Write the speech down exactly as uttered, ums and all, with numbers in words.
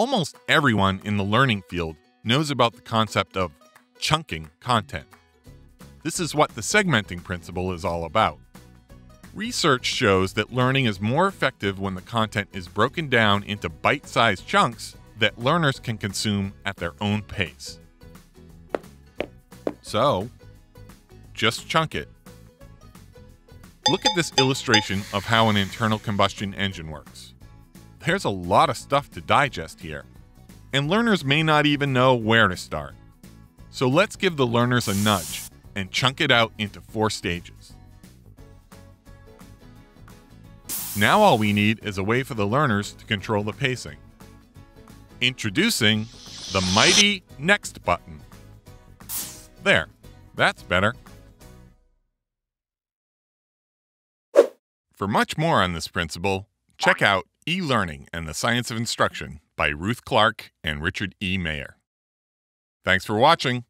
Almost everyone in the learning field knows about the concept of chunking content. This is what the segmenting principle is all about. Research shows that learning is more effective when the content is broken down into bite-sized chunks that learners can consume at their own pace. So, just chunk it. Look at this illustration of how an internal combustion engine works. There's a lot of stuff to digest here, and learners may not even know where to start. So let's give the learners a nudge and chunk it out into four stages. Now all we need is a way for the learners to control the pacing. Introducing the mighty next button. There, that's better. For much more on this principle, check out E-Learning and the Science of Instruction by Ruth Clark and Richard E. Mayer. Thanks for watching.